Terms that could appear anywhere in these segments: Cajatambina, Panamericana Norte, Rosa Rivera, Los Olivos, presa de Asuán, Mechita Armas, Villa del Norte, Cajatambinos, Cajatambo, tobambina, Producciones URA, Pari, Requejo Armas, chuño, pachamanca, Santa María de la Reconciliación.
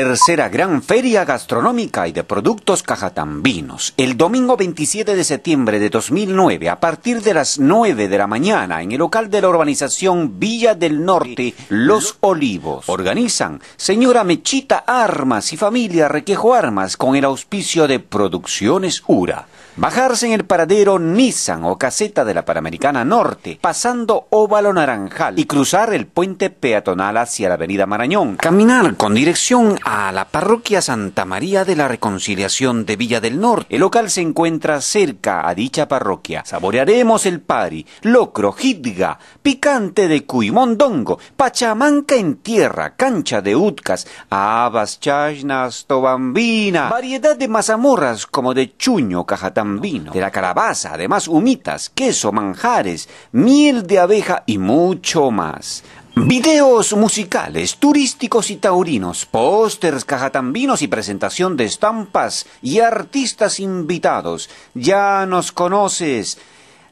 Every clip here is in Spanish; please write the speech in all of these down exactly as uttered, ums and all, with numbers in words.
Tercera gran feria gastronómica y de productos cajatambinos. El domingo veintisiete de septiembre de dos mil nueve, a partir de las nueve de la mañana, en el local de la urbanización Villa del Norte, Los Olivos. Organizan señora Mechita Armas y familia Requejo Armas con el auspicio de Producciones U R A. Bajarse en el paradero Nissan o caseta de la Panamericana Norte, pasando Óvalo Naranjal y cruzar el puente peatonal hacia la avenida Marañón. Caminar con dirección a la parroquia Santa María de la Reconciliación de Villa del Norte. El local se encuentra cerca a dicha parroquia. Saborearemos el pari, locro, jidga, picante de cuy, mondongo, pachamanca en tierra, cancha de utcas, habas, chasnas, tobambina, variedad de mazamorras como de chuño, cajatambino, de la calabaza, además humitas, queso, manjares, miel de abeja y mucho más. Videos musicales, turísticos y taurinos, pósters cajatambinos y presentación de estampas y artistas invitados. Ya nos conoces.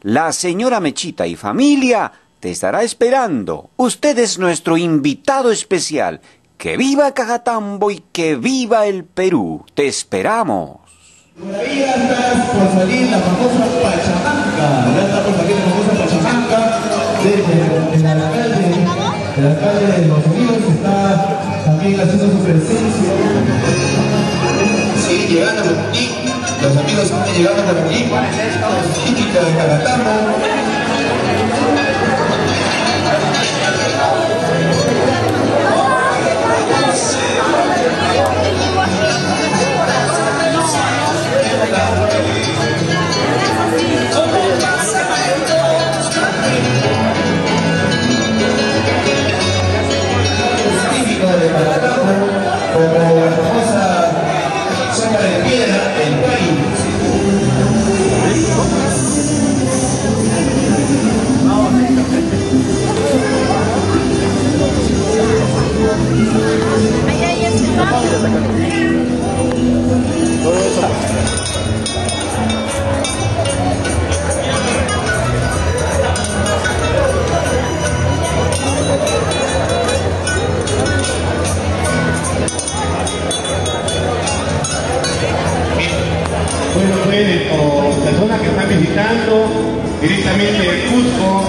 La señora Mechita y familia te estará esperando. Usted es nuestro invitado especial. ¡Que viva Cajatambo y que viva el Perú! ¡Te esperamos! Por ahí ya está por salir la famosa pachamanca. Ya está por salir la famosa pachamanca de la calle. El alcalde de Los Olivos está también haciendo su presencia. Siguen llegando por aquí, los amigos siguen llegando por aquí. Típica de Cajatambo. Bueno, pues, o personas que están visitando directamente de Cusco,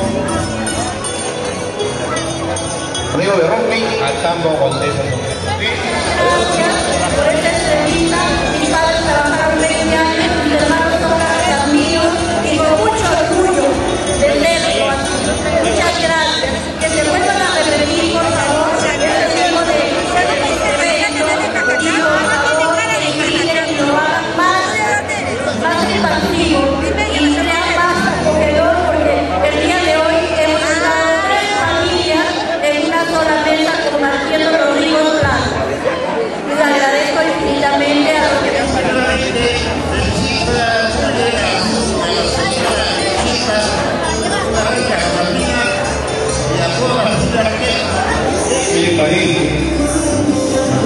Río de Rumbi, al Tambo, Condesa, Pari.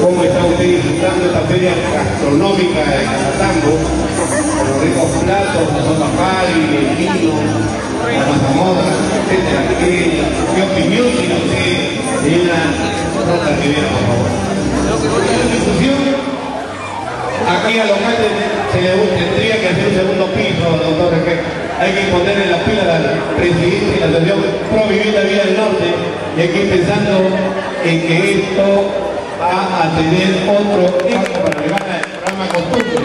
¿Cómo está usted disfrutando esta feria gastronómica de Cajatambo? Con los ricos platos, la sopa Pari, el vino, la mazamorra, etcétera. ¿Qué, ¿Qué opinión tiene usted de una Rosa Rivera, por favor? En discusión, aquí a los grandes se le tendría que hacer un segundo piso, doctor Requejo. Hay que ponerle la pila a la presidencia y la asociación Pro Vivir la Villa del Norte, y aquí pensando en que esto va a tener otro éxito para llevar al programa costumbre.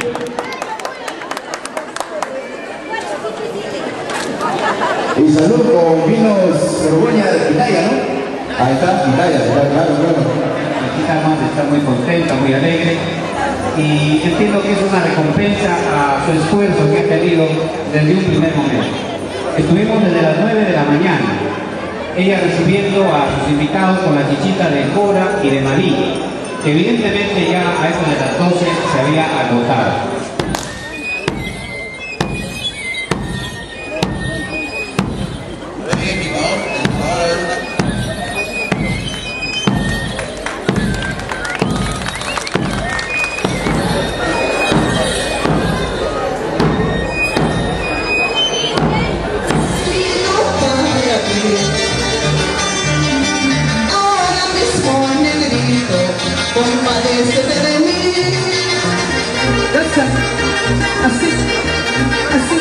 Y salud con vinos Cergoña de Pitaya, ¿no? Ahí está Pitaya, claro, claro. Mechita Armas está muy contenta, muy alegre, y entiendo que es una recompensa a su esfuerzo que ha tenido desde un primer momento. Estuvimos desde las nueve de la mañana, ella recibiendo a sus invitados con la chichita de Cora y de Marí, que evidentemente ya a eso de las doce se había agotado. Ahora mismo, negrito, compadece de la así, así.